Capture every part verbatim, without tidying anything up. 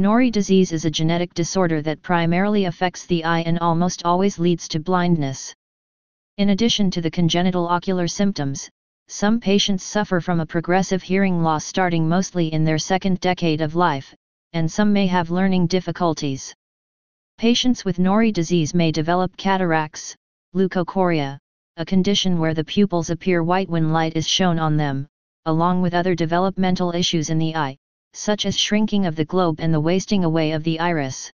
Norrie disease is a genetic disorder that primarily affects the eye and almost always leads to blindness. In addition to the congenital ocular symptoms, some patients suffer from a progressive hearing loss starting mostly in their second decade of life, and some may have learning difficulties. Patients with Norrie disease may develop cataracts, leukocoria, a condition where the pupils appear white when light is shown on them, along with other developmental issues in the eye, such as shrinking of the globe and the wasting away of the iris.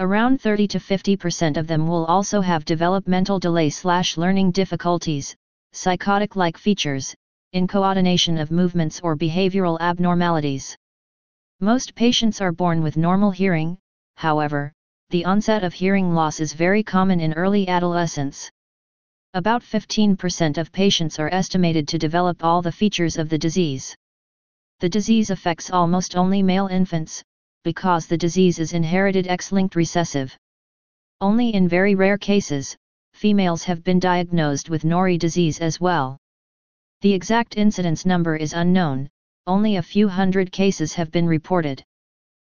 Around thirty to fifty percent of them will also have developmental delay/learning difficulties, psychotic-like features, incoordination of movements or behavioral abnormalities. Most patients are born with normal hearing, however, the onset of hearing loss is very common in early adolescence. About fifteen percent of patients are estimated to develop all the features of the disease. The disease affects almost only male infants, because the disease is inherited X-linked recessive. Only in very rare cases, females have been diagnosed with Norrie disease as well. The exact incidence number is unknown, only a few hundred cases have been reported.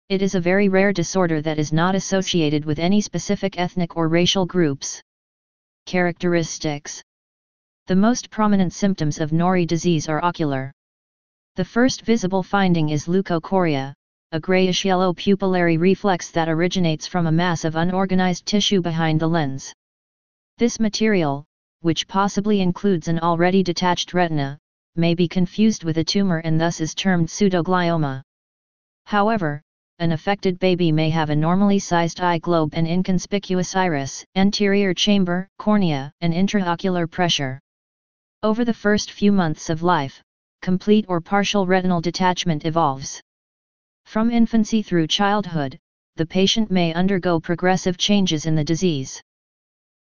It is a very rare disorder that is not associated with any specific ethnic or racial groups. Characteristics. The most prominent symptoms of Norrie disease are ocular. The first visible finding is leukocoria, a grayish-yellow pupillary reflex that originates from a mass of unorganized tissue behind the lens. This material, which possibly includes an already detached retina, may be confused with a tumor and thus is termed pseudoglioma. However, an affected baby may have a normally sized eye globe and inconspicuous iris, anterior chamber, cornea, and intraocular pressure. Over the first few months of life, complete or partial retinal detachment evolves. From infancy through childhood, the patient may undergo progressive changes in the disease.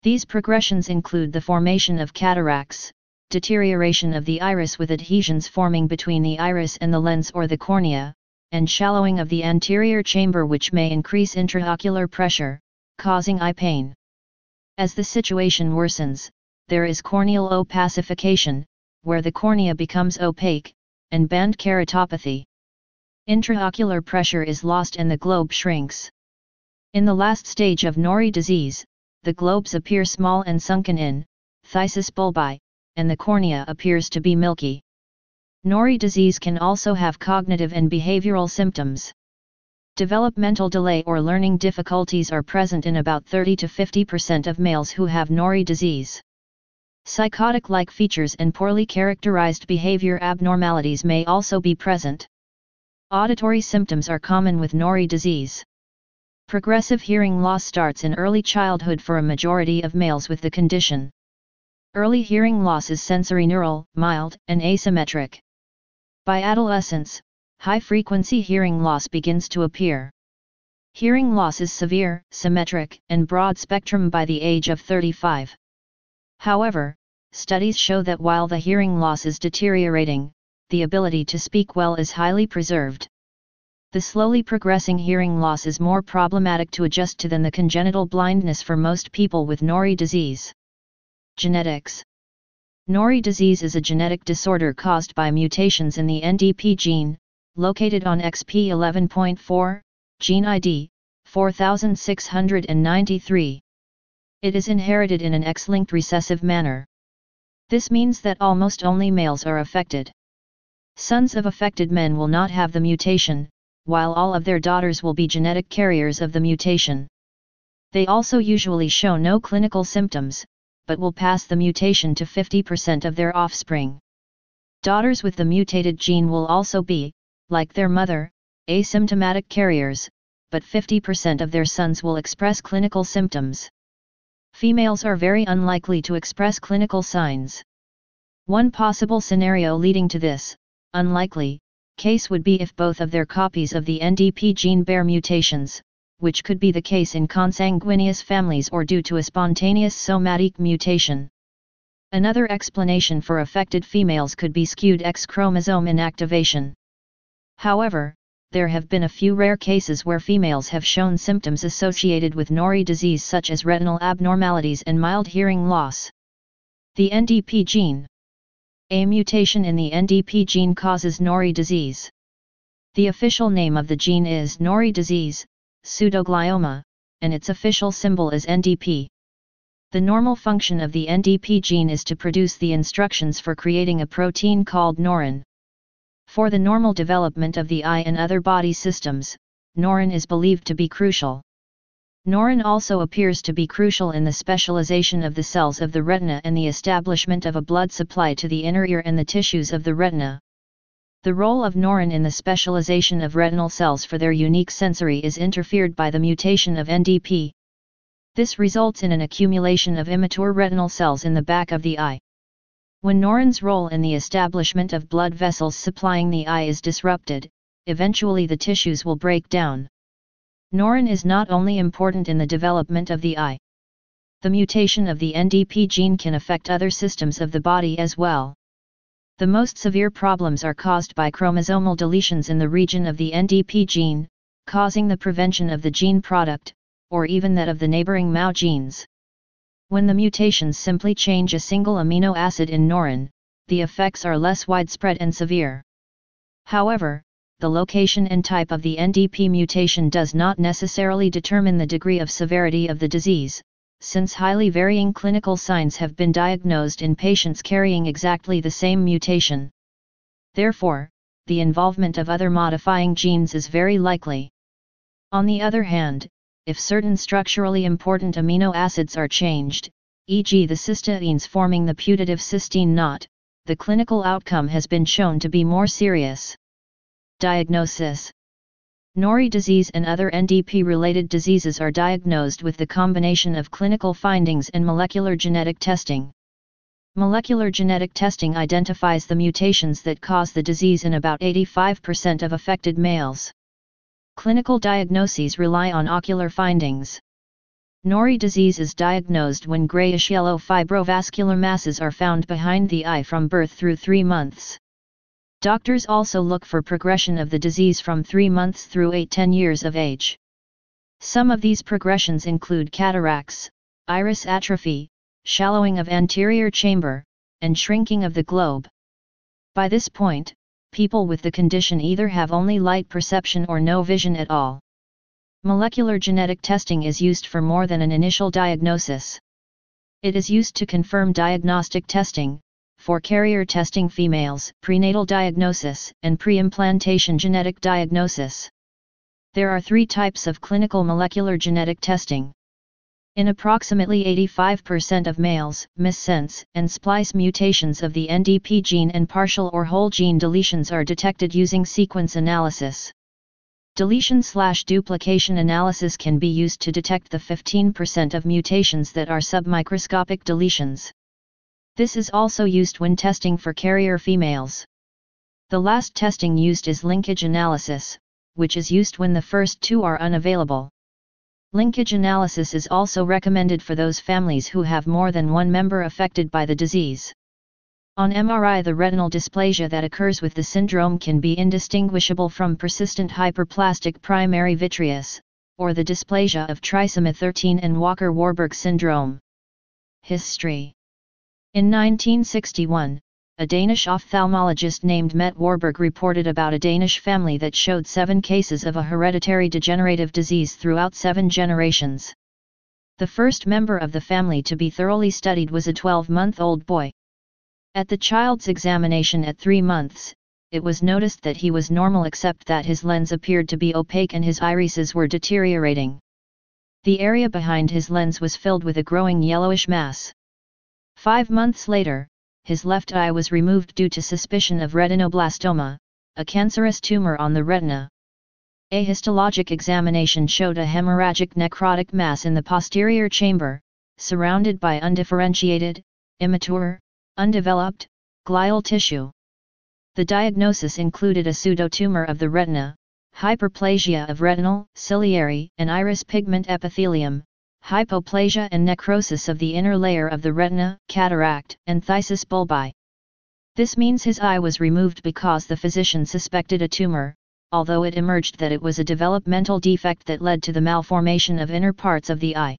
These progressions include the formation of cataracts, deterioration of the iris with adhesions forming between the iris and the lens or the cornea, and shallowing of the anterior chamber, which may increase intraocular pressure, causing eye pain. As the situation worsens, there is corneal opacification, where the cornea becomes opaque, and band keratopathy. Intraocular pressure is lost and the globe shrinks. In the last stage of Norrie disease, the globes appear small and sunken in, phthisis bulbi, and the cornea appears to be milky. Norrie disease can also have cognitive and behavioral symptoms. Developmental delay or learning difficulties are present in about thirty to fifty percent of males who have Norrie disease. Psychotic-like features and poorly characterized behavior abnormalities may also be present. Auditory symptoms are common with Norrie disease. Progressive hearing loss starts in early childhood for a majority of males with the condition. Early hearing loss is sensorineural, mild, and asymmetric. By adolescence, high-frequency hearing loss begins to appear. Hearing loss is severe, symmetric, and broad-spectrum by the age of thirty-five. However, studies show that while the hearing loss is deteriorating, the ability to speak well is highly preserved. The slowly progressing hearing loss is more problematic to adjust to than the congenital blindness for most people with Norrie disease. Genetics. Norrie disease is a genetic disorder caused by mutations in the N D P gene, located on X P eleven point four, gene I D, four thousand six hundred ninety-three. It is inherited in an X-linked recessive manner. This means that almost only males are affected. Sons of affected men will not have the mutation, while all of their daughters will be genetic carriers of the mutation. They also usually show no clinical symptoms, but will pass the mutation to fifty percent of their offspring. Daughters with the mutated gene will also be, like their mother, asymptomatic carriers, but fifty percent of their sons will express clinical symptoms. Females are very unlikely to express clinical signs. One possible scenario leading to this, unlikely, case would be if both of their copies of the N D P gene bear mutations, which could be the case in consanguineous families or due to a spontaneous somatic mutation. Another explanation for affected females could be skewed X chromosome inactivation. However, there have been a few rare cases where females have shown symptoms associated with Norrie disease such as retinal abnormalities and mild hearing loss. The N D P gene. A mutation in the N D P gene causes Norrie disease. The official name of the gene is Norrie disease, pseudoglioma, and its official symbol is N D P. The normal function of the N D P gene is to produce the instructions for creating a protein called norin. For the normal development of the eye and other body systems, norin is believed to be crucial. Norin also appears to be crucial in the specialization of the cells of the retina and the establishment of a blood supply to the inner ear and the tissues of the retina. The role of norin in the specialization of retinal cells for their unique sensory is interfered by the mutation of N D P. This results in an accumulation of immature retinal cells in the back of the eye. When norin's role in the establishment of blood vessels supplying the eye is disrupted, eventually the tissues will break down. Norin is not only important in the development of the eye. The mutation of the N D P gene can affect other systems of the body as well. The most severe problems are caused by chromosomal deletions in the region of the N D P gene, causing the prevention of the gene product, or even that of the neighboring M A O genes. When the mutations simply change a single amino acid in norin, the effects are less widespread and severe. However, the location and type of the N D P mutation does not necessarily determine the degree of severity of the disease, since highly varying clinical signs have been diagnosed in patients carrying exactly the same mutation. Therefore, the involvement of other modifying genes is very likely. On the other hand, if certain structurally important amino acids are changed, for example the cysteines forming the putative cysteine knot, the clinical outcome has been shown to be more serious. Diagnosis: Norrie disease and other N D P-related diseases are diagnosed with the combination of clinical findings and molecular genetic testing. Molecular genetic testing identifies the mutations that cause the disease in about eighty-five percent of affected males. Clinical diagnoses rely on ocular findings. Norrie disease is diagnosed when grayish-yellow fibrovascular masses are found behind the eye from birth through three months. Doctors also look for progression of the disease from three months through eight to ten years of age. Some of these progressions include cataracts, iris atrophy, shallowing of anterior chamber, and shrinking of the globe. By this point, people with the condition either have only light perception or no vision at all. Molecular genetic testing is used for more than an initial diagnosis. It is used to confirm diagnostic testing, for carrier testing females, prenatal diagnosis, and pre-implantation genetic diagnosis. There are three types of clinical molecular genetic testing. In approximately eighty-five percent of males, missense and splice mutations of the N D P gene and partial or whole gene deletions are detected using sequence analysis. Deletion/duplication analysis can be used to detect the fifteen percent of mutations that are submicroscopic deletions. This is also used when testing for carrier females. The last testing used is linkage analysis, which is used when the first two are unavailable. Linkage analysis is also recommended for those families who have more than one member affected by the disease. On M R I, the retinal dysplasia that occurs with the syndrome can be indistinguishable from persistent hyperplastic primary vitreous, or the dysplasia of trisomy thirteen and Walker-Warburg syndrome. History: in nineteen sixty-one, a Danish ophthalmologist named Mette Warburg reported about a Danish family that showed seven cases of a hereditary degenerative disease throughout seven generations. The first member of the family to be thoroughly studied was a twelve-month-old boy. At the child's examination at three months, it was noticed that he was normal except that his lens appeared to be opaque and his irises were deteriorating. The area behind his lens was filled with a growing yellowish mass. Five months later, his left eye was removed due to suspicion of retinoblastoma, a cancerous tumor on the retina. A histologic examination showed a hemorrhagic necrotic mass in the posterior chamber, surrounded by undifferentiated, immature, undeveloped, glial tissue. The diagnosis included a pseudotumor of the retina, hyperplasia of retinal, ciliary, and iris pigment epithelium, hypoplasia and necrosis of the inner layer of the retina, cataract, and phthisis bulbi. This means his eye was removed because the physician suspected a tumor, although it emerged that it was a developmental defect that led to the malformation of inner parts of the eye.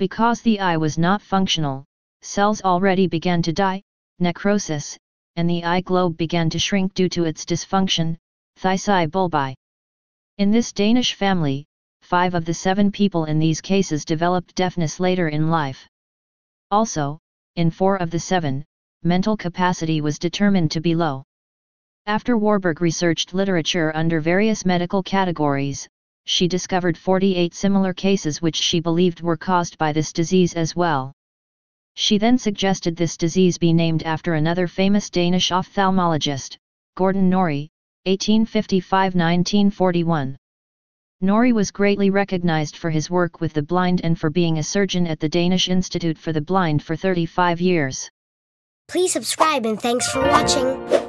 Because the eye was not functional, cells already began to die, necrosis, and the eye globe began to shrink due to its dysfunction, phthisis bulbi. In this Danish family, five of the seven people in these cases developed deafness later in life. Also, in four of the seven, mental capacity was determined to be low. After Warburg researched literature under various medical categories, she discovered forty-eight similar cases which she believed were caused by this disease as well. She then suggested this disease be named after another famous Danish ophthalmologist, Gordon Norrie, eighteen fifty-five to nineteen forty-one. Norrie was greatly recognized for his work with the blind and for being a surgeon at the Danish Institute for the Blind for thirty-five years. Please subscribe and thanks for watching.